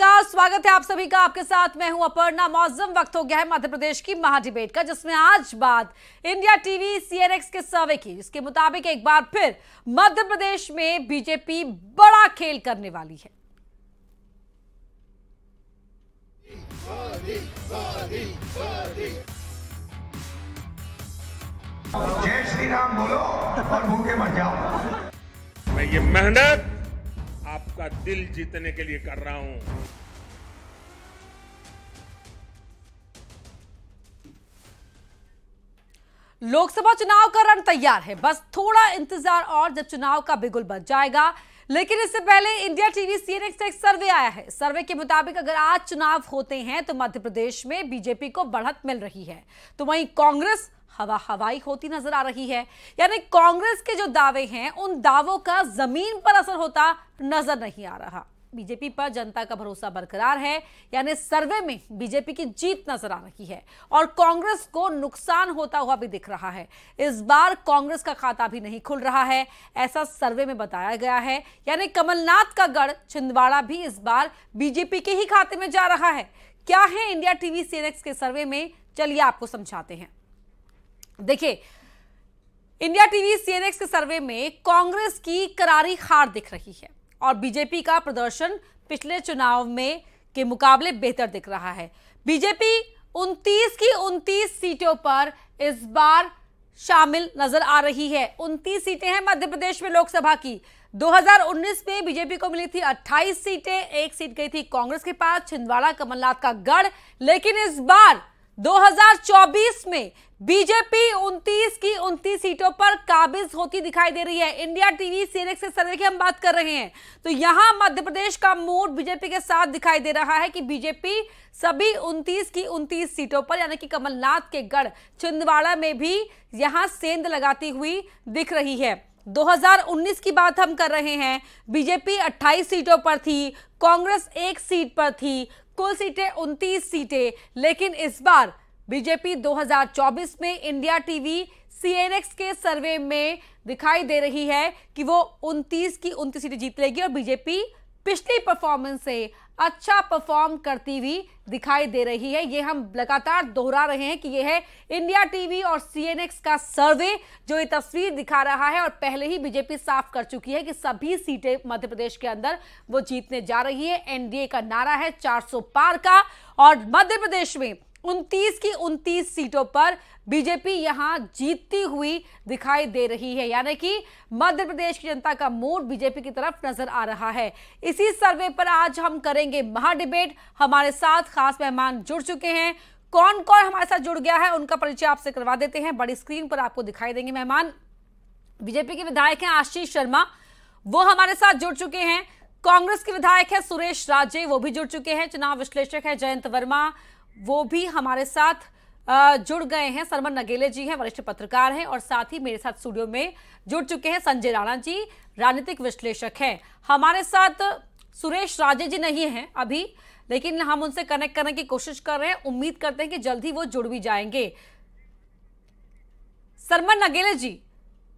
का स्वागत है आप सभी का। आपके साथ मैं हूं अपर्णा महाजन। वक्त हो गया है मध्य प्रदेश की महाडिबेट का, जिसमें आज बात इंडिया टीवी सीएनएक्स के सर्वे की, जिसके मुताबिक एक बार फिर मध्य प्रदेश में बीजेपी बड़ा खेल करने वाली है। जय श्री राम बोलो और भूखे मर जाओ। मैं ये मेहनत आपका दिल जीतने के लिए कर रहा हूं। लोकसभा चुनाव का रण तैयार है, बस थोड़ा इंतजार और जब चुनाव का बिगुल बज जाएगा। लेकिन इससे पहले इंडिया टीवी सीएनएक्स का एक सर्वे आया है। सर्वे के मुताबिक अगर आज चुनाव होते हैं तो मध्य प्रदेश में बीजेपी को बढ़त मिल रही है, तो वहीं कांग्रेस हवाई होती नजर आ रही है। यानी कांग्रेस के जो दावे हैं उन दावों का जमीन पर असर होता नजर नहीं आ रहा। बीजेपी पर जनता का भरोसा बरकरार है, यानी सर्वे में बीजेपी की जीत नजर आ रही है और कांग्रेस को नुकसान होता हुआ भी दिख रहा है। इस बार कांग्रेस का खाता भी नहीं खुल रहा है, ऐसा सर्वे में बताया गया है। यानी कमलनाथ का गढ़ छिंदवाड़ा भी इस बार बीजेपी के ही खाते में जा रहा है। क्या है इंडिया टीवी सीएनएक्स के सर्वे में, चलिए आपको समझाते हैं। देखिए, इंडिया टीवी सीएनएक्स के सर्वे में कांग्रेस की करारी हार दिख रही है और बीजेपी का प्रदर्शन पिछले चुनाव में के मुकाबले बेहतर दिख रहा है। बीजेपी 29 की 29 सीटों पर इस बार शामिल नजर आ रही है। 29 सीटें हैं मध्य प्रदेश में लोकसभा की। 2019 में बीजेपी को मिली थी 28 सीटें, एक सीट गई थी कांग्रेस के पास, छिंदवाड़ा कमलनाथ का गढ़। लेकिन इस बार 2024 में बीजेपी 29 की 29 सीटों पर काबिज होती दिखाई दे रही है। इंडिया टीवी सीएनएक्स से सर्वे की हम बात कर रहे हैं, तो यहां मध्य प्रदेश का मूड बीजेपी के साथ दिखाई दे रहा है कि बीजेपी सभी 29 की 29 सीटों पर, यानी कि कमलनाथ के गढ़ छिंदवाड़ा में भी यहां सेंध लगाती हुई दिख रही है। 2019 की बात हम कर रहे हैं, बीजेपी 28 सीटों पर थी, कांग्रेस एक सीट पर थी, कुल सीटें 29 सीटें। लेकिन इस बार बीजेपी 2024 में इंडिया टीवी सीएनएक्स के सर्वे में दिखाई दे रही है कि वो 29 की 29 सीटें जीत लेगी और बीजेपी पिछली परफॉर्मेंस से अच्छा परफॉर्म करती हुई दिखाई दे रही है। ये हम लगातार दोहरा रहे हैं कि ये है इंडिया टीवी और सीएनएक्स का सर्वे जो ये तस्वीर दिखा रहा है। और पहले ही बीजेपी साफ कर चुकी है कि सभी सीटें मध्य प्रदेश के अंदर वो जीतने जा रही है। एनडीए का नारा है 400 पार का, और मध्य प्रदेश में 29 की 29 सीटों पर बीजेपी यहां जीतती हुई दिखाई दे रही है। यानी कि मध्य प्रदेश की जनता का मूड बीजेपी की तरफ नजर आ रहा है। इसी सर्वे पर आज हम करेंगे महाडिबेट। हमारे साथ खास मेहमान जुड़ चुके हैं। कौन कौन हमारे साथ जुड़ गया है उनका परिचय आपसे करवा देते हैं। बड़ी स्क्रीन पर आपको दिखाई देंगे मेहमान। बीजेपी के विधायक हैं आशीष शर्मा, वो हमारे साथ जुड़ चुके हैं। कांग्रेस के विधायक हैं सुरेश राजे, वो भी जुड़ चुके हैं। चुनाव विश्लेषक हैं जयंत वर्मा, वो भी हमारे साथ जुड़ गए हैं। सरमन नगेले जी हैं, वरिष्ठ पत्रकार हैं, और साथ ही मेरे साथ स्टूडियो में जुड़ चुके हैं संजय राणा जी, राजनीतिक विश्लेषक हैं। हमारे साथ सुरेश राजे जी नहीं हैं अभी, लेकिन हम उनसे कनेक्ट करने की कोशिश कर रहे हैं। उम्मीद करते हैं कि जल्द ही वो जुड़ भी जाएंगे। सरमन नगेले जी,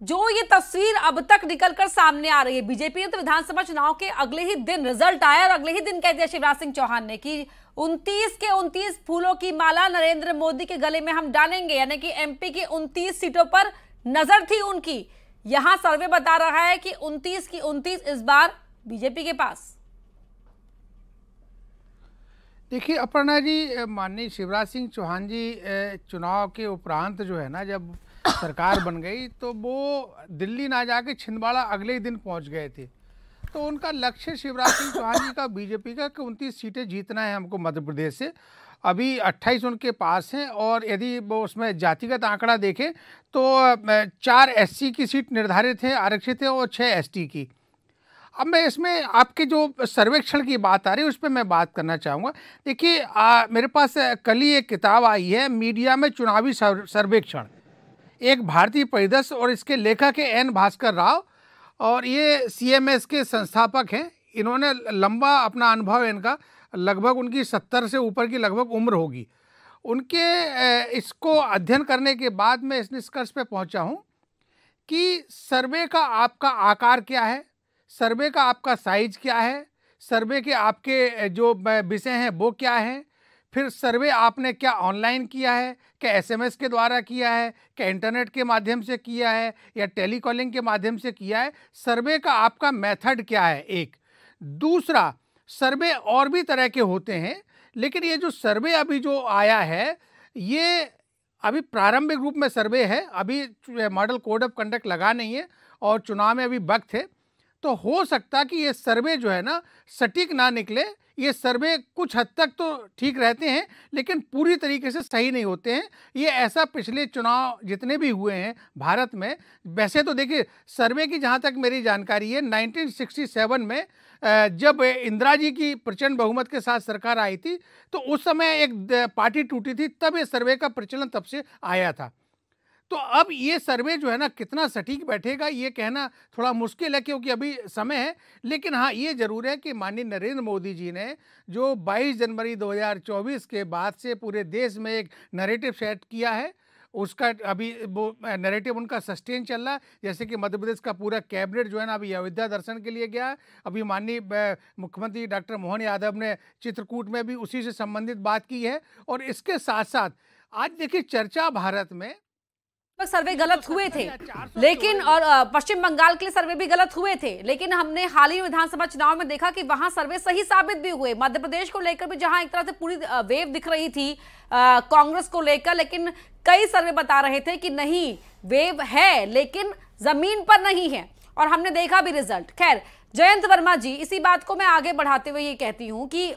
जो ये तस्वीर अब तक निकलकर सामने आ रही है, बीजेपी ने तो विधानसभा चुनाव के अगले ही दिन रिजल्ट आया और अगले ही दिन कह दिया शिवराज सिंह चौहान ने कि 29 के 29 फूलों की माला नरेंद्र मोदी के गले में हम डालेंगे। यानी कि एमपी की 29 सीटों पर नजर थी उनकी। यहां सर्वे बता रहा है कि 29 की 29 इस बार बीजेपी के पास। देखिए अपर्णा जी, माननीय शिवराज सिंह चौहान जी चुनाव के उपरांत जो है ना, जब सरकार बन गई तो वो दिल्ली ना जाके छिंदवाड़ा अगले ही दिन पहुंच गए थे। तो उनका लक्ष्य शिवराज सिंह चौहान जी का, बीजेपी का, कि 29 सीटें जीतना है हमको मध्य प्रदेश से। अभी 28 उनके पास हैं, और यदि वो उसमें जातिगत आंकड़ा देखें तो 4 SC की सीट निर्धारित है, आरक्षित है, और 6 ST की। अब मैं इसमें आपके जो सर्वेक्षण की बात आ रही है उस पर मैं बात करना चाहूँगा। देखिए, मेरे पास कल ही एक किताब आई है, मीडिया में चुनावी सर्वेक्षण, एक भारतीय परिदृश्य, और इसके लेखक है के एन भास्कर राव, और ये सीएमएस के संस्थापक हैं। इन्होंने लंबा अपना अनुभव है इनका, लगभग उनकी 70 से ऊपर की लगभग उम्र होगी। उनके इसको अध्ययन करने के बाद मैं इस निष्कर्ष पे पहुंचा हूं कि सर्वे का आपका आकार क्या है, सर्वे का आपका साइज क्या है, सर्वे के आपके जो विषय हैं वो क्या हैं, फिर सर्वे आपने क्या ऑनलाइन किया है, क्या एसएमएस के द्वारा किया है, क्या इंटरनेट के माध्यम से किया है या टेलीकॉलिंग के माध्यम से किया है, सर्वे का आपका मेथड क्या है। एक दूसरा, सर्वे और भी तरह के होते हैं, लेकिन ये जो सर्वे अभी जो आया है ये अभी प्रारंभिक रूप में सर्वे है, अभी मॉडल कोड ऑफ कंडक्ट लगा नहीं है और चुनाव में अभी वक्त है, तो हो सकता कि ये सर्वे जो है ना सटीक ना निकले। ये सर्वे कुछ हद तक तो ठीक रहते हैं लेकिन पूरी तरीके से सही नहीं होते हैं। ये ऐसा पिछले चुनाव जितने भी हुए हैं भारत में, वैसे तो देखिए सर्वे की जहाँ तक मेरी जानकारी है 1967 में जब इंदिरा जी की प्रचंड बहुमत के साथ सरकार आई थी तो उस समय एक पार्टी टूटी थी, तब ये सर्वे का प्रचलन तब से आया था। तो अब ये सर्वे जो है ना कितना सटीक बैठेगा ये कहना थोड़ा मुश्किल है क्योंकि अभी समय है, लेकिन हाँ ये ज़रूर है कि माननीय नरेंद्र मोदी जी ने जो 22 जनवरी 2024 के बाद से पूरे देश में एक नैरेटिव सेट किया है, उसका अभी वो नैरेटिव उनका सस्टेन चल रहा है। जैसे कि मध्य प्रदेश का पूरा कैबिनेट जो है ना अभी अयोध्या दर्शन के लिए गया, अभी माननीय मुख्यमंत्री डॉक्टर मोहन यादव ने चित्रकूट में भी उसी से संबंधित बात की है। और इसके साथ साथ आज देखिए चर्चा भारत में सर्वे गलत हुए थे लेकिन, और पश्चिम बंगाल के लिए सर्वे भी गलत हुए थे, लेकिन हमने हाल ही विधानसभा चुनाव में देखा कि वहां सर्वे सही साबित भी हुए। मध्य प्रदेश को लेकर भी जहां एक तरह से पूरी वेव दिख रही थी कांग्रेस को लेकर, लेकिन कई सर्वे बता रहे थे कि नहीं वेव है लेकिन जमीन पर नहीं है, और हमने देखा भी रिजल्ट। खैर जयंत वर्मा जी, इसी बात को मैं आगे बढ़ाते हुए ये कहती हूँ कि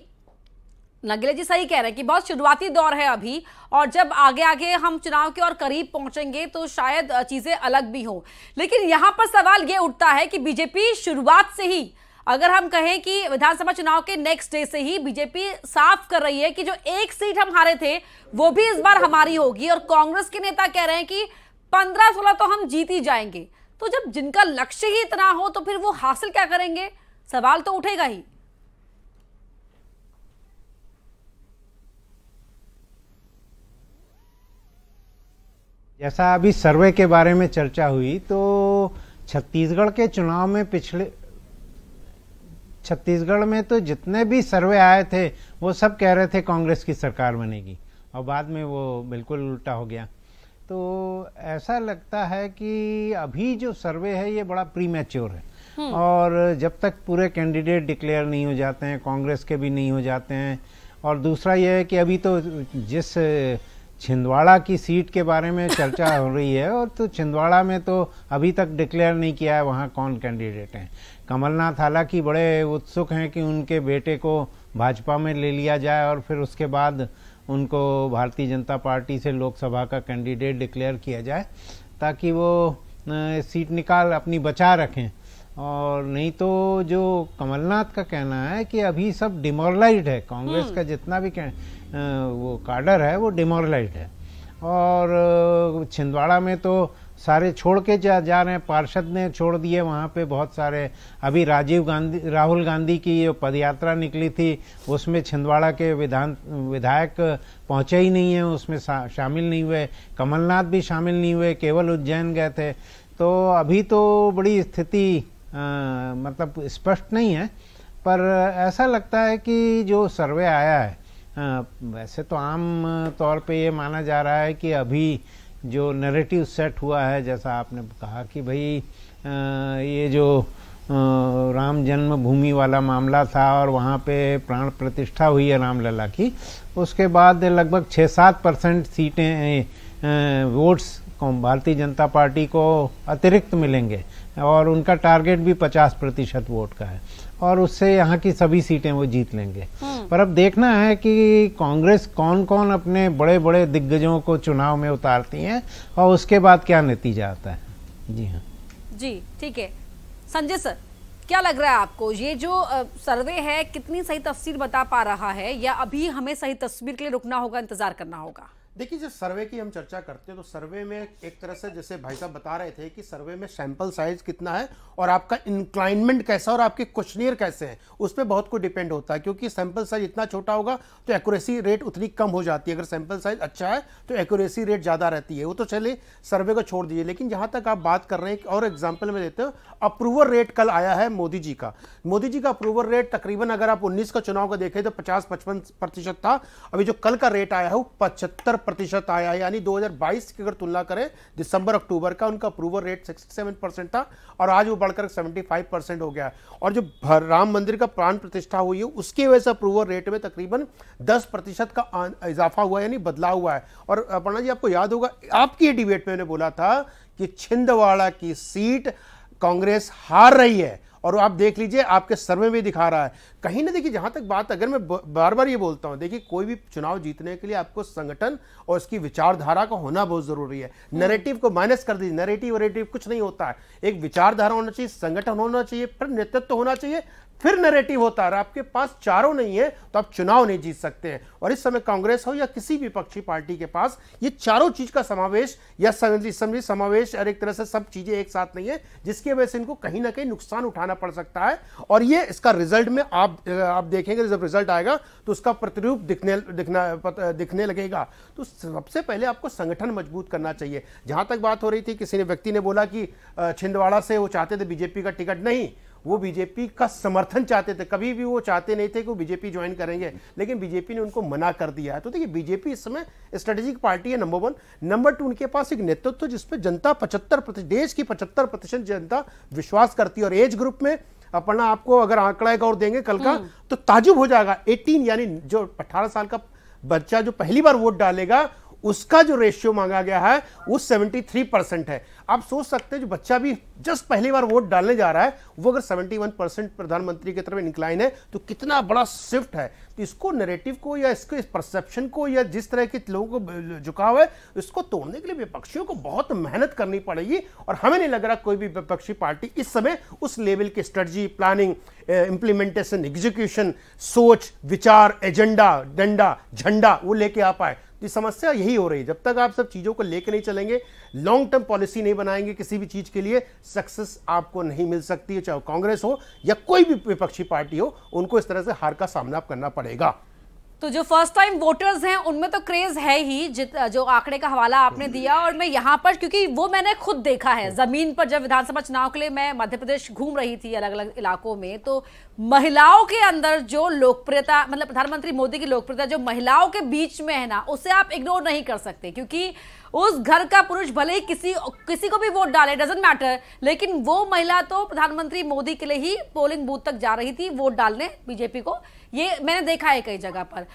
नगेले जी सही कह रहे हैं कि बहुत शुरुआती दौर है अभी, और जब आगे आगे हम चुनाव के और करीब पहुंचेंगे तो शायद चीज़ें अलग भी हों। लेकिन यहाँ पर सवाल ये उठता है कि बीजेपी शुरुआत से ही, अगर हम कहें कि विधानसभा चुनाव के नेक्स्ट डे से ही बीजेपी साफ कर रही है कि जो एक सीट हम हारे थे वो भी इस बार हमारी होगी, और कांग्रेस के नेता कह रहे हैं कि 15-16 तो हम जीत ही जाएंगे। तो जब जिनका लक्ष्य ही इतना हो तो फिर वो हासिल क्या करेंगे, सवाल तो उठेगा ही। जैसा अभी सर्वे के बारे में चर्चा हुई तो छत्तीसगढ़ के चुनाव में पिछले छत्तीसगढ़ में तो जितने भी सर्वे आए थे वो सब कह रहे थे कांग्रेस की सरकार बनेगी, और बाद में वो बिल्कुल उल्टा हो गया। तो ऐसा लगता है कि अभी जो सर्वे है ये बड़ा प्रीमैच्योर है, और जब तक पूरे कैंडिडेट डिक्लेयर नहीं हो जाते हैं, कांग्रेस के भी नहीं हो जाते हैं। और दूसरा यह है कि अभी तो जिस छिंदवाड़ा की सीट के बारे में चर्चा हो रही है, और तो छिंदवाड़ा में तो अभी तक डिक्लेयर नहीं किया है वहाँ कौन कैंडिडेट हैं। कमलनाथ हालांकि बड़े उत्सुक हैं कि उनके बेटे को भाजपा में ले लिया जाए और फिर उसके बाद उनको भारतीय जनता पार्टी से लोकसभा का कैंडिडेट डिक्लेयर किया जाए ताकि वो सीट निकाल अपनी बचा रखें। और नहीं तो जो कमलनाथ का कहना है कि अभी सब डिमोरलाइज है, कांग्रेस का जितना भी वो काडर है वो डिमोरलाइज है, और छिंदवाड़ा में तो सारे छोड़ के जा रहे हैं, पार्षद ने छोड़ दिए वहाँ पे बहुत सारे। अभी राहुल गांधी की जो पदयात्रा निकली थी उसमें छिंदवाड़ा के विधायक पहुँचे ही नहीं है, उसमें शामिल नहीं हुए, कमलनाथ भी शामिल नहीं हुए, केवल उज्जैन गए थे। तो अभी तो बड़ी स्थिति मतलब स्पष्ट नहीं है, पर ऐसा लगता है कि जो सर्वे आया है वैसे तो आम तौर पे ये माना जा रहा है कि अभी जो नैरेटिव सेट हुआ है, जैसा आपने कहा कि भाई ये जो राम जन्मभूमि वाला मामला था और वहाँ पे प्राण प्रतिष्ठा हुई है रामलला की, उसके बाद लगभग 6-7% सीटें वोट्स भारतीय जनता पार्टी को अतिरिक्त मिलेंगे, और उनका टारगेट भी 50% वोट का है, और उससे यहाँ की सभी सीटें वो जीत लेंगे। पर अब देखना है कि कांग्रेस कौन कौन अपने बड़े बड़े दिग्गजों को चुनाव में उतारती है और उसके बाद क्या नतीजा आता है। जी हाँ जी, ठीक है। संजय सर, क्या लग रहा है आपको, ये जो सर्वे है कितनी सही तस्वीर बता पा रहा है, या अभी हमें सही तस्वीर के लिए रुकना होगा, इंतजार करना होगा? देखिए, जब सर्वे की हम चर्चा करते हैं तो सर्वे में एक तरह से जैसे भाई साहब बता रहे थे कि सर्वे में सैंपल साइज कितना है और आपका इंक्लाइनमेंट कैसा और आपके क्वेश्चनियर कैसे हैं उस पर बहुत कुछ डिपेंड होता है, क्योंकि सैंपल साइज इतना छोटा होगा तो एक्यूरेसी रेट उतनी कम हो जाती है। अगर सैंपल साइज अच्छा है तो एक्यूरेसी रेट ज़्यादा रहती है। वो तो चले सर्वे को छोड़ दीजिए, लेकिन जहाँ तक आप बात कर रहे हैं और एग्जाम्पल में देते हो, अप्रूवल रेट कल आया है मोदी जी का। मोदी जी का अप्रूवल रेट तकरीबन अगर आप 19 का चुनाव का देखें तो 50-55% था, अभी जो कल का रेट आया है वो 75% आया है। यानी 2022 की अगर तुलना करें दिसंबर अक्टूबर का, उनका अप्रूवल रेट 67% था और आज वो बढ़कर 75% हो गया है। और जो राम मंदिर का प्राण प्रतिष्ठा हुई है उसकी वजह से अप्रूवल रेट में तकरीबन 10% का इजाफा हुआ है, यानी बदलाव हुआ है। और अपर्णा जी आपको याद होगा, आपकी डिबेट में मैंने बोला था कि छिंदवाड़ा की सीट कांग्रेस हार रही है और आप देख लीजिए आपके सर्वे में दिखा रहा है कहीं ना। देखिए, जहाँ तक बात, अगर मैं बार बार ये बोलता हूँ, देखिए कोई भी चुनाव जीतने के लिए आपको संगठन और उसकी विचारधारा का होना बहुत ज़रूरी है। नैरेटिव को माइनस कर दीजिए, नैरेटिव वरेटिव कुछ नहीं होता है। एक विचारधारा होना चाहिए, संगठन होना चाहिए, फिर नेतृत्व होना चाहिए, फिर नैरेटिव होता है। और आपके पास चारों नहीं है तो आप चुनाव नहीं जीत सकते हैं। और इस समय कांग्रेस हो या किसी भी विपक्षी पार्टी के पास ये चारों चीज का समावेश या समझिए समावेश और एक तरह से सब चीजें एक साथ नहीं है, जिसकी वजह से इनको कहीं ना कहीं नुकसान उठाना पड़ सकता है। और ये इसका रिजल्ट में आप देखेंगे, जब रिजल्ट आएगा तो उसका प्रतिरूप दिखने लगेगा। तो सबसे पहले आपको संगठन मजबूत करना चाहिए। जहां तक बात हो रही थी, किसी ने व्यक्ति ने बोला कि छिंदवाड़ा से वो चाहते थे बीजेपी का टिकट, नहीं, वो बीजेपी का समर्थन चाहते थे। कभी भी वो चाहते नहीं थे कि वो बीजेपी ज्वाइन करेंगे, लेकिन बीजेपी ने उनको मना कर दिया है। तो देखिए, बीजेपी इस समय स्ट्रेटेजिक पार्टी है, नंबर 1। नंबर 2, उनके पास एक नेतृत्व तो जिसपे जनता 75%, देश की 75% जनता विश्वास करती है। और एज ग्रुप में अपना आपको अगर आंकड़ा एक और देंगे कल का तो ताजुब हो जाएगा। 18 यानी जो 18 साल का बच्चा जो पहली बार वोट डालेगा उसका जो रेशियो मांगा गया है वो 73% है। आप सोच सकते हैं, जो बच्चा भी जस्ट पहली बार वोट डालने जा रहा है वो अगर 71% प्रधानमंत्री की तरफ इंक्लाइन है तो कितना बड़ा शिफ्ट है। तो इसको नैरेटिव को या इसको इस परसेप्शन को या जिस तरह के लोगों को झुकाव है, इसको तोड़ने के लिए विपक्षियों को बहुत मेहनत करनी पड़ेगी। और हमें नहीं लग रहा कोई भी विपक्षी पार्टी इस समय उस लेवल की स्ट्रेटजी, प्लानिंग, इम्प्लीमेंटेशन, एग्जीक्यूशन, सोच, विचार, एजेंडा, डंडा, झंडा वो लेके आ पाए। समस्या यही हो रही है, जब तक आप सब चीजों को लेकर नहीं चलेंगे, लॉन्ग टर्म पॉलिसी नहीं बनाएंगे किसी भी चीज के लिए, सक्सेस आपको नहीं मिल सकती है। चाहे कांग्रेस हो या कोई भी विपक्षी पार्टी हो, उनको इस तरह से हार का सामना करना पड़ेगा। तो जो फर्स्ट टाइम वोटर्स हैं उनमें तो क्रेज है ही, जो आंकड़े का हवाला आपने दिया। और मैं यहाँ पर, क्योंकि वो मैंने खुद देखा है जमीन पर, जब विधानसभा चुनाव के लिए मैं मध्य प्रदेश घूम रही थी अलग अलग इलाकों में, तो महिलाओं के अंदर जो लोकप्रियता, मतलब प्रधानमंत्री मोदी की लोकप्रियता जो महिलाओं के बीच में है ना, उसे आप इग्नोर नहीं कर सकते। क्योंकि उस घर का पुरुष भले ही किसी को भी वोट डाले, डजंट मैटर, लेकिन वो महिला तो प्रधानमंत्री मोदी के लिए ही पोलिंग बूथ तक जा रही थी वोट डालने बीजेपी को। ये मैंने देखा है कई जगह पर।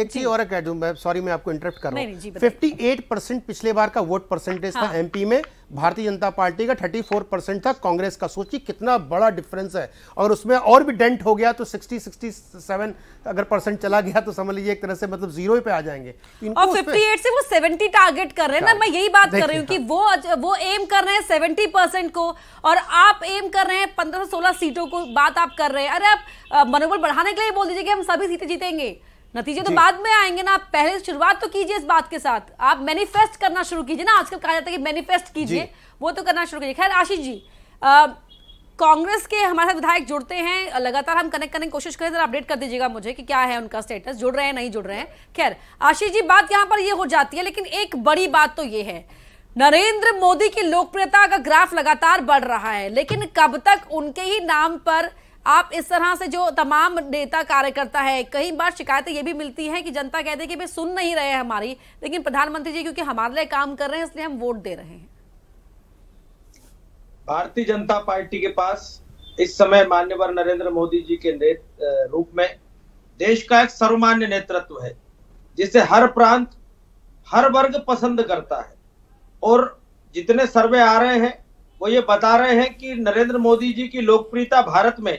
एक चीज और कह दूं मैं, सॉरी मैं आपको इंटरप्ट कर रहा हूं, 58% पिछले बार का वोट परसेंटेज था एमपी में, भारतीय जनता पार्टी का 34% था, कांग्रेस का। सोचिए कितना बड़ा डिफरेंस है। और उसमें और भी डेंट हो गया तो 67 अगर % चला गया तो समझ लीजिए एक तरह से मतलब 0 पे आ जाएंगे। और 58 से वो 70 टारगेट कर रहे हैं ना, मैं यही बात कर रही हूँ कि वो एम कर रहे हैं 70% को और आप एम कर रहे हैं 15 से 16 सीटों को बात आप कर रहे हैं। अरे आप मनोबल बढ़ाने के लिए बोल दीजिए कि हम सभी सीटें जीतेंगे, नतीजे तो बाद में आएंगे ना। आप पहले शुरुआत तो कीजिए इस बात के साथ, आप मैनिफेस्ट करना शुरू कीजिए ना। आजकल कहा जाता है कि मैनिफेस्ट कीजिए, वो तो करना शुरू कीजिए। खैर आशीष जी, कांग्रेस के हमारे विधायक जुड़ते हैं, लगातार हम कनेक्ट करने की कोशिश करें, जरा अपडेट कर दीजिएगा मुझे कि क्या है उनका स्टेटस, जुड़ रहे हैं नहीं जुड़ रहे हैं। खैर आशीष जी, बात यहाँ पर ये हो जाती है, लेकिन एक बड़ी बात तो ये है, नरेंद्र मोदी की लोकप्रियता का ग्राफ लगातार बढ़ रहा है, लेकिन कब तक उनके ही नाम पर आप इस तरह से जो तमाम नेता कार्यकर्ता है, कई बार शिकायतें ये भी मिलती हैं कि जनता कहती है कि भाई सुन नहीं रहे हैं हमारी, लेकिन प्रधानमंत्री जी क्योंकि हमारे लिए काम कर रहे हैं इसलिए हम वोट दे रहे हैं। भारतीय जनता पार्टी के पास इस समय माननीय नरेंद्र मोदी जी के रूप में देश का एक सर्वमान्य नेतृत्व है, जिसे हर प्रांत, हर वर्ग पसंद करता है। और जितने सर्वे आ रहे हैं वो ये बता रहे हैं कि नरेंद्र मोदी जी की लोकप्रियता भारत में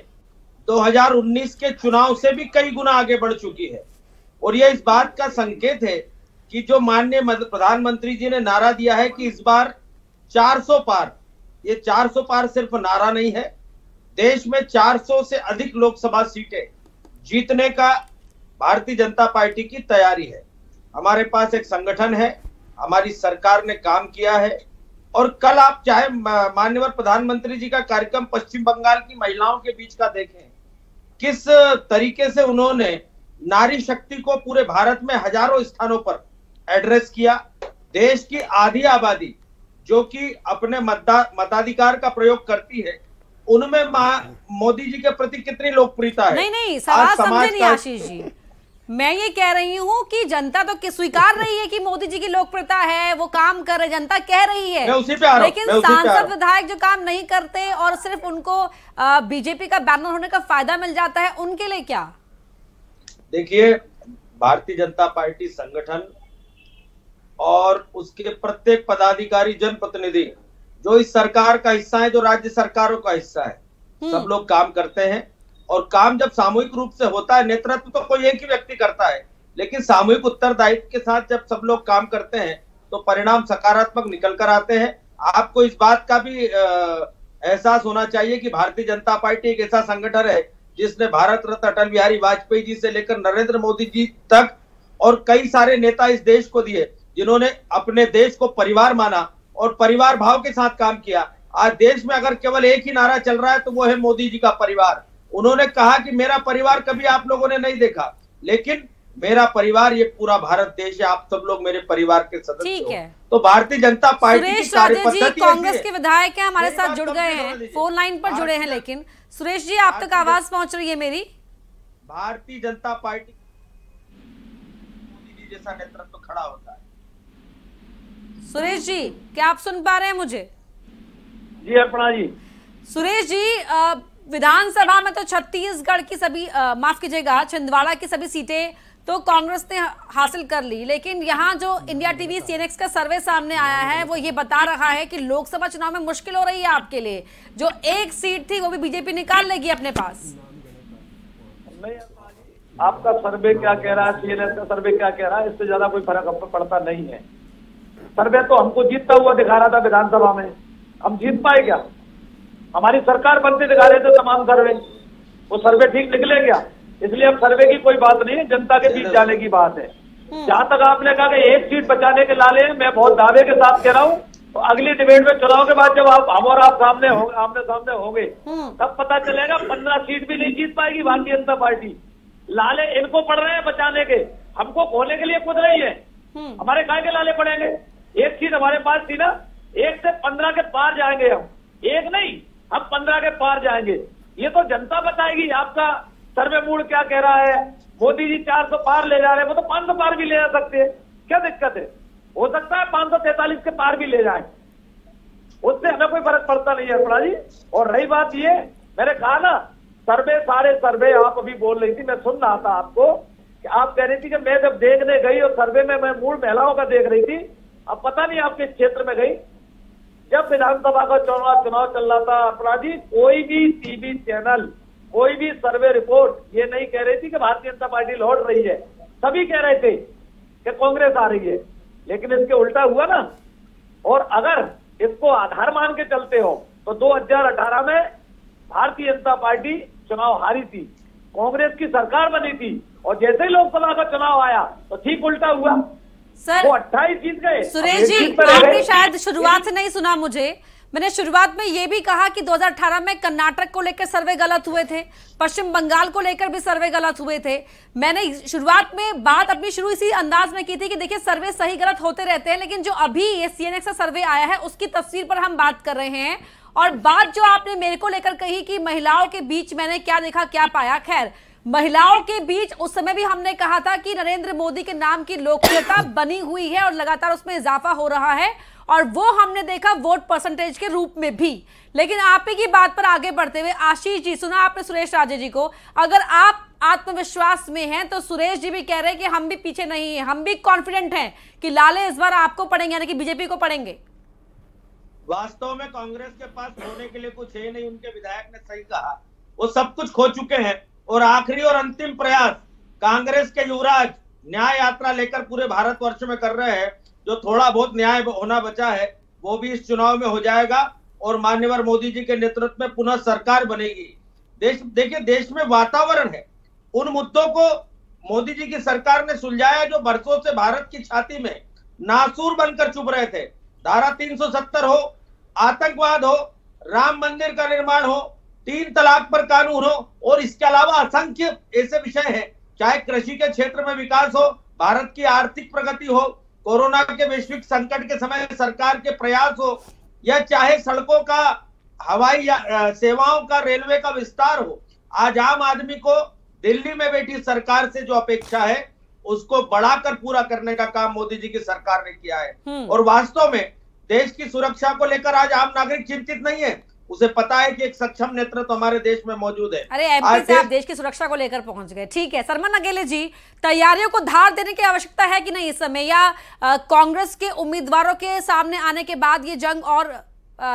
2019 के चुनाव से भी कई गुना आगे बढ़ चुकी है। और यह इस बात का संकेत है कि जो माननीय प्रधानमंत्री जी ने नारा दिया है कि इस बार 400 पार, ये 400 पार सिर्फ नारा नहीं है, देश में 400 से अधिक लोकसभा सीटें जीतने का भारतीय जनता पार्टी की तैयारी है। हमारे पास एक संगठन है, हमारी सरकार ने काम किया है। और कल आप चाहे माननीय प्रधानमंत्री जी का कार्यक्रम पश्चिम बंगाल की महिलाओं के बीच का देखें, किस तरीके से उन्होंने नारी शक्ति को पूरे भारत में हजारों स्थानों पर एड्रेस किया। देश की आधी आबादी जो कि अपने मताधिकार का प्रयोग करती है, उनमें मोदी जी के प्रति कितनी लोकप्रियता है। नहीं सवाल समझे नहीं आशीष जी, मैं ये कह रही हूँ कि जनता तो स्वीकार रही है कि मोदी जी की लोकप्रियता है, वो काम कर रहे, जनता कह रही है। मैं उसी पे आ रहा हूं, लेकिन सांसद विधायक जो काम नहीं करते और सिर्फ उनको बीजेपी का बैनर होने का फायदा मिल जाता है, उनके लिए क्या? देखिए, भारतीय जनता पार्टी संगठन और उसके प्रत्येक पदाधिकारी जनप्रतिनिधि जो इस सरकार का हिस्सा है, जो राज्य सरकारों का हिस्सा है, सब लोग काम करते हैं। और काम जब सामूहिक रूप से होता है, नेतृत्व तो कोई एक ही व्यक्ति करता है, लेकिन सामूहिक उत्तरदायित्व के साथ जब सब लोग काम करते हैं तो परिणाम सकारात्मक निकल कर आते हैं। आपको इस बात का भी एहसास होना चाहिए कि भारतीय जनता पार्टी एक ऐसा संगठन है जिसने भारत रत्न अटल बिहारी वाजपेयी जी से लेकर नरेंद्र मोदी जी तक और कई सारे नेता इस देश को दिए, जिन्होंने अपने देश को परिवार माना और परिवार भाव के साथ काम किया। आज देश में अगर केवल एक ही नारा चल रहा है तो वो है मोदी जी का परिवार। उन्होंने कहा कि मेरा परिवार कभी आप लोगों ने नहीं देखा, लेकिन मेरा परिवार ये पूरा भारत देश है, आप सब लोग मेरे परिवार के सदस्य हो। तो भारतीय जनता पार्टी की कार्यपद्धति, कांग्रेस के विधायक है हमारे साथ जुड़ गए हैं, फोन लाइन पर जुड़े हैं। लेकिन सुरेश जी, आप तक आवाज पहुंच रही है मेरी? भारतीय जनता पार्टी मोदी जी जैसा नेतृत्व खड़ा होता है। सुरेश जी, क्या आप सुन पा रहे हैं मुझे? जी अपर्णा जी। सुरेश जी, विधानसभा में तो छत्तीसगढ़ की सभी माफ कीजिएगा छिंदवाड़ा की सभी सीटें तो कांग्रेस ने हासिल कर ली, लेकिन यहाँ जो इंडिया टीवी सीएनएक्स का सर्वे सामने आया है वो ये बता रहा है कि लोकसभा चुनाव में मुश्किल हो रही है आपके लिए। जो एक सीट थी वो भी बीजेपी निकाल लेगी अपने पास। आपका सर्वे क्या कह रहा है, सीएनएक्स का सर्वे क्या कह रहा है, इससे ज्यादा कोई फर्क पड़ता नहीं है। सर्वे तो हमको जीतता हुआ दिखा रहा था विधानसभा में, हम जीत पाए क्या? हमारी सरकार बनते दिखा रहे थे तमाम सर्वे, वो सर्वे ठीक निकले क्या? इसलिए अब सर्वे की कोई बात नहीं है, जनता के बीच जाने की बात है। जहां तक आपने कहा कि एक सीट बचाने के लाले, मैं बहुत दावे के साथ कह रहा हूँ, तो अगली डिबेट में चुनाव के बाद जब आप हम और आप आमने सामने होंगे तब पता चलेगा। 15 सीट भी नहीं जीत पाएगी भारतीय जनता पार्टी। लाले इनको पड़ रहे हैं बचाने के, हमको खोने के लिए खुद रही है, हमारे काहे के लाले पड़ेंगे? एक सीट हमारे पास थी ना, 1 से 15 के पार जाएंगे हम, एक नहीं हम 15 के पार जाएंगे, ये तो जनता बताएगी। आपका सर्वे मूड क्या कह रहा है? मोदी जी 400 पार ले जा रहे हैं, वो तो 500 पार भी ले जा सकते हैं, क्या दिक्कत है? हो सकता है 543 के पार भी ले जाए, उससे हमें कोई फर्क पड़ता नहीं है अपना जी। और रही बात ये, मैंने कहा ना सर्वे, सारे सर्वे आप अभी बोल रही थी, मैं सुन रहा था आपको कि आप कह रही थी कि मैं जब देखने गई और सर्वे में मैं मूड महिलाओं का देख रही थी। अब पता नहीं आपके क्षेत्र में गई, जब विधानसभा का चुनाव चल रहा था अपना जी, कोई भी टीवी चैनल, कोई भी सर्वे रिपोर्ट ये नहीं कह रही थी कि भारतीय जनता पार्टी लौट रही है, सभी कह रहे थे कि कांग्रेस आ रही है, लेकिन इसके उल्टा हुआ ना। और अगर इसको आधार मान के चलते हो तो 2018 में भारतीय जनता पार्टी चुनाव हारी थी, कांग्रेस की सरकार बनी थी, और जैसे ही लोकसभा का चुनाव आया तो ठीक उल्टा हुआ, सर 28 जीत गए। सुरेश जी, आपने शायद शुरुआत से नहीं सुना मुझे, मैंने शुरुआत में ये भी कहा कि 2018 में कर्नाटक को लेकर सर्वे गलत हुए थे, पश्चिम बंगाल को लेकर भी सर्वे गलत हुए थे। मैंने शुरुआत में बात अपनी शुरू इसी अंदाज में की थी कि देखिए सर्वे सही गलत होते रहते हैं, लेकिन जो अभी ये सीएनएक्स का सर्वे आया है उसकी तस्वीर पर हम बात कर रहे हैं। और बात जो आपने मेरे को लेकर कही कि महिलाओं के बीच मैंने क्या देखा क्या पाया, खैर महिलाओं के बीच उस समय भी हमने कहा था कि नरेंद्र मोदी के नाम की लोकप्रियता बनी हुई है और लगातार उसमें इजाफा हो रहा है, और वो हमने देखा वोट परसेंटेज के रूप में भी। लेकिन आप ही की बात पर आगे बढ़ते हुए आशीष जी, सुना आपने सुरेश राजे जी को, अगर आप आत्मविश्वास में हैं तो सुरेश जी भी कह रहे हैं कि हम भी पीछे नहीं है, हम भी कॉन्फिडेंट हैं कि लाले इस बार आपको पड़ेंगे, यानी कि बीजेपी को पड़ेंगे। वास्तव में कांग्रेस के पास होने के लिए कुछ है नहीं, उनके विधायक ने सही कहा, वो सब कुछ खो चुके हैं। और आखिरी और अंतिम प्रयास कांग्रेस के युवराज न्याय यात्रा लेकर पूरे भारतवर्ष में कर रहे हैं, जो थोड़ा बहुत न्याय होना बचा है वो भी इस चुनाव में हो जाएगा और माननीय मोदी जी के नेतृत्व में पुनः सरकार बनेगी। देखिए देश में वातावरण है, उन मुद्दों को मोदी जी की सरकार ने सुलझाया जो बरसों से भारत की छाती में नासूर बनकर चुप रहे थे। धारा 370 हो, आतंकवाद हो, राम मंदिर का निर्माण हो, 3 तलाक पर कानून हो और इसके अलावा असंख्य ऐसे विषय हैं, चाहे कृषि के क्षेत्र में विकास हो, भारत की आर्थिक प्रगति हो, कोरोना के वैश्विक संकट के समय सरकार के प्रयास हो, या चाहे सड़कों का, हवाई सेवाओं का, रेलवे का विस्तार हो। आज आम आदमी को दिल्ली में बैठी सरकार से जो अपेक्षा है उसको बढ़ाकर पूरा करने का काम मोदी जी की सरकार ने किया है। और वास्तव में देश की सुरक्षा को लेकर आज आम नागरिक चिंतित नहीं है, उसे पता है कि एक सक्षम नेतृत्व तो हमारे देश में मौजूद है। अरे एमपी साहब देश की सुरक्षा को लेकर पहुंच गए, ठीक है। सरमन नगेले जी, तैयारियों को धार देने की आवश्यकता है कि नहीं इस समय, या कांग्रेस के उम्मीदवारों के सामने आने के बाद ये जंग और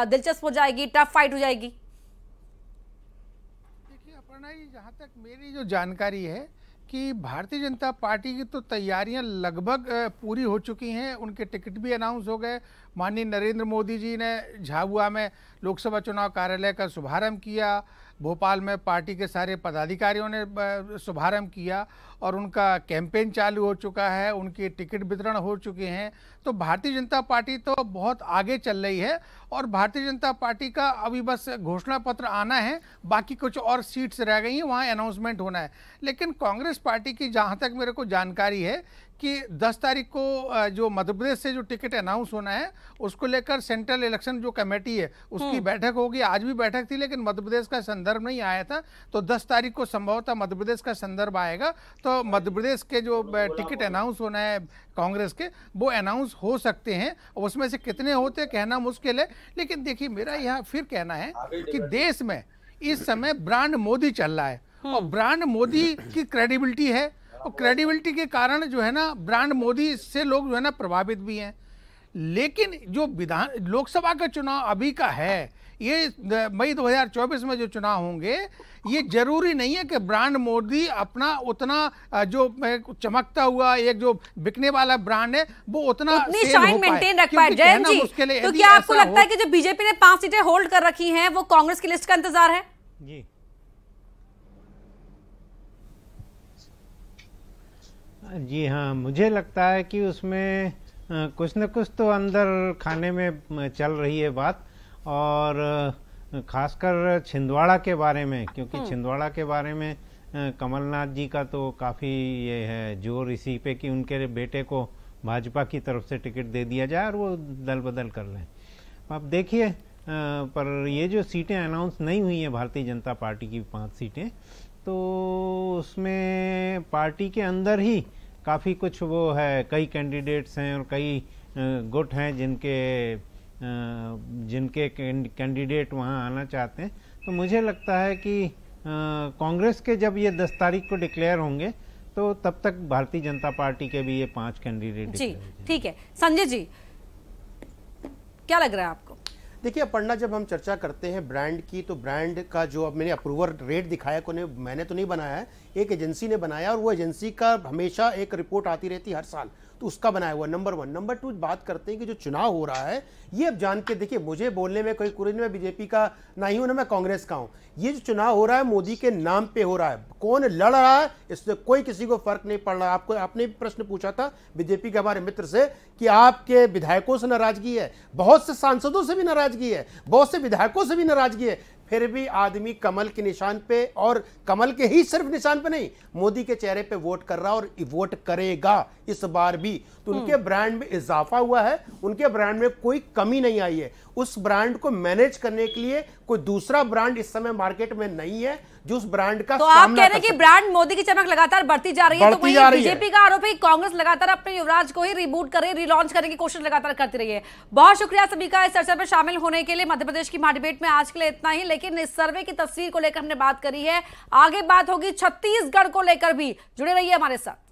दिलचस्प हो जाएगी, टफ फाइट हो जाएगी? देखिए अपर्णा जी, जहाँ तक मेरी जो जानकारी है कि भारतीय जनता पार्टी की तो तैयारियां लगभग पूरी हो चुकी हैं, उनके टिकट भी अनाउंस हो गए। माननीय नरेंद्र मोदी जी ने झाबुआ में लोकसभा चुनाव कार्यालय का शुभारंभ किया, भोपाल में पार्टी के सारे पदाधिकारियों ने शुभारंभ किया और उनका कैंपेन चालू हो चुका है, उनके टिकट वितरण हो चुके हैं। तो भारतीय जनता पार्टी तो बहुत आगे चल रही है और भारतीय जनता पार्टी का अभी बस घोषणा पत्र आना है, बाकी कुछ और सीट्स रह गई हैं, वहाँ अनाउंसमेंट होना है। लेकिन कांग्रेस पार्टी की जहाँ तक मेरे को जानकारी है कि 10 तारीख को जो मध्य प्रदेश से जो टिकट अनाउंस होना है उसको लेकर सेंट्रल इलेक्शन जो कमेटी है उसकी बैठक होगी। आज भी बैठक थी लेकिन मध्य प्रदेश का संदर्भ नहीं आया था, तो 10 तारीख को संभवतः मध्य प्रदेश का संदर्भ आएगा, तो मध्य प्रदेश के जो टिकट अनाउंस होना है कांग्रेस के वो अनाउंस हो सकते हैं। उसमें से कितने होते कहना मुश्किल है, लेकिन देखिए मेरा यहाँ फिर कहना है कि देश में इस समय ब्रांड मोदी चल रहा है और ब्रांड मोदी की क्रेडिबिलिटी है और क्रेडिबिलिटी के कारण जो है ना ब्रांड मोदी से लोग जो है ना प्रभावित भी हैं। लेकिन जो विधान लोकसभा का चुनाव अभी का है, ये मई 2024 में जो चुनाव होंगे, ये जरूरी नहीं है कि ब्रांड मोदी अपना उतना जो चमकता हुआ एक जो बिकने वाला ब्रांड है वो उतना शाइन मेंटेन रख पाए। जयंत जी, तो क्या आपको लगता है कि जो बीजेपी ने 5 सीटें होल्ड कर रखी हैं वो कांग्रेस की लिस्ट का इंतजार है? जी जी हाँ, मुझे लगता है कि उसमें कुछ न कुछ तो अंदर खाने में चल रही है बात, और खासकर छिंदवाड़ा के बारे में, क्योंकि छिंदवाड़ा के बारे में कमलनाथ जी का तो काफ़ी ये है जोर इसी पे कि उनके बेटे को भाजपा की तरफ से टिकट दे दिया जाए और वो दल बदल कर लें। आप देखिए पर ये जो सीटें अनाउंस नहीं हुई हैं भारतीय जनता पार्टी की 5 सीटें, तो उसमें पार्टी के अंदर ही काफ़ी कुछ वो है, कई कैंडिडेट्स हैं और कई गुट हैं जिनके कैंडिडेट वहाँ आना चाहते हैं। तो मुझे लगता है कि कांग्रेस के जब ये 10 तारीख को डिक्लेयर होंगे तो तब तक भारतीय जनता पार्टी के भी ये 5 कैंडिडेट जी, ठीक है। संजय जी, क्या लग रहा है आपको? देखिए अपर्णा, जब हम चर्चा करते हैं ब्रांड की, तो ब्रांड का जो अब मैंने अप्रूवल रेट दिखाया, कोई मैंने तो नहीं बनाया है, एक एजेंसी ने बनाया, और वो एजेंसी का हमेशा एक रिपोर्ट आती रहती है हर साल, तो उसका बनाया हुआ नंबर 1। नंबर 2 बात करते हैं कि जो चुनाव हो रहा है ये, अब जान के देखिए मुझे बोलने में कोई कुरीन में बीजेपी का ना ही हूँ ना मैं कांग्रेस का हूँ। ये जो चुनाव हो रहा है मोदी के नाम पे हो रहा है, कौन लड़ रहा है इससे कोई किसी को फर्क नहीं पड़ रहा। आपको आपने प्रश्न पूछा था बीजेपी के हमारे मित्र से कि आपके विधायकों से नाराजगी है, बहुत से सांसदों से भी नाराजगी है, बहुत से विधायकों से भी नाराजगी है, फिर भी आदमी कमल के निशान पे, और कमल के ही सिर्फ निशान पे नहीं, मोदी के चेहरे पे वोट कर रहा और वोट करेगा इस बार भी। तो उनके ब्रांड में इजाफा हुआ है, उनके ब्रांड में कोई कमी नहीं आई है। उस ब्रांड को मैनेज करने के लिए कोई दूसरा ब्रांड इस समय मार्केट में नहीं है जो उस ब्रांड का, तो आप कह रहे हैं कि ब्रांड मोदी की चमक लगातार बढ़ती जा रही है, तो वहीं बीजेपी का आरोप है कांग्रेस लगातार अपने युवराज को ही रिबूट करे, रिलॉन्च करने की कोशिश लगातार करती रही है। बहुत शुक्रिया सभी का इस चर्चा में शामिल होने के लिए। मध्य प्रदेश की महाडिबेट में आज के लिए इतना ही, लेकिन इस सर्वे की तस्वीर को लेकर हमने बात करी है, आगे बात होगी छत्तीसगढ़ को लेकर भी। जुड़े रहिए हमारे साथ।